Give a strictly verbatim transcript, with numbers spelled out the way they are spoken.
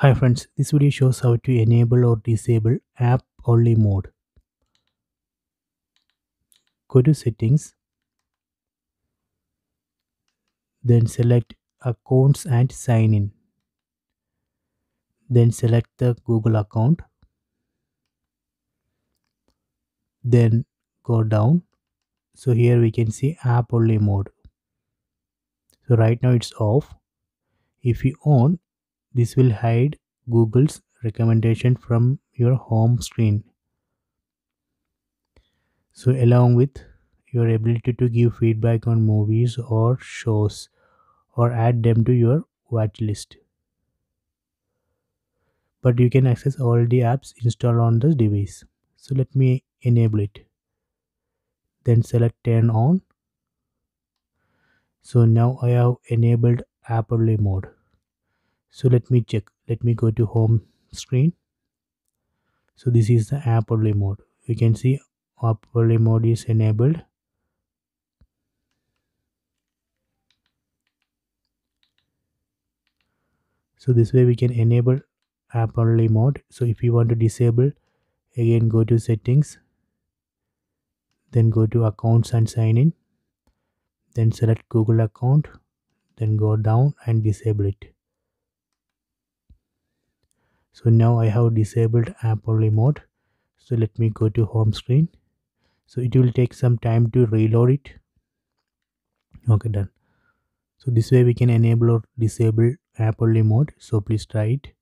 Hi friends, this video shows how to enable or disable App Only Mode. Go to Settings, then select Accounts and Sign In. Then select the Google account. Then go down. So here we can see App Only Mode. So right now it's off. If you on, this will hide Google's recommendation from your home screen. So along with your ability to give feedback on movies or shows or add them to your watch list. But you can access all the apps installed on the device. So let me enable it. Then select turn on. So now I have enabled App Only Mode. So let me check. Let me go to home screen. So this is the App Only Mode. You can see App Only Mode is enabled. So this way we can enable App Only Mode. So if you want to disable, again go to Settings. Then go to Accounts and Sign In. Then select Google account. Then go down and disable it. So now I have disabled App Only Mode. So let me go to home screen. So it will take some time to reload it. Okay, done. So this way we can enable or disable App Only Mode. So please try it.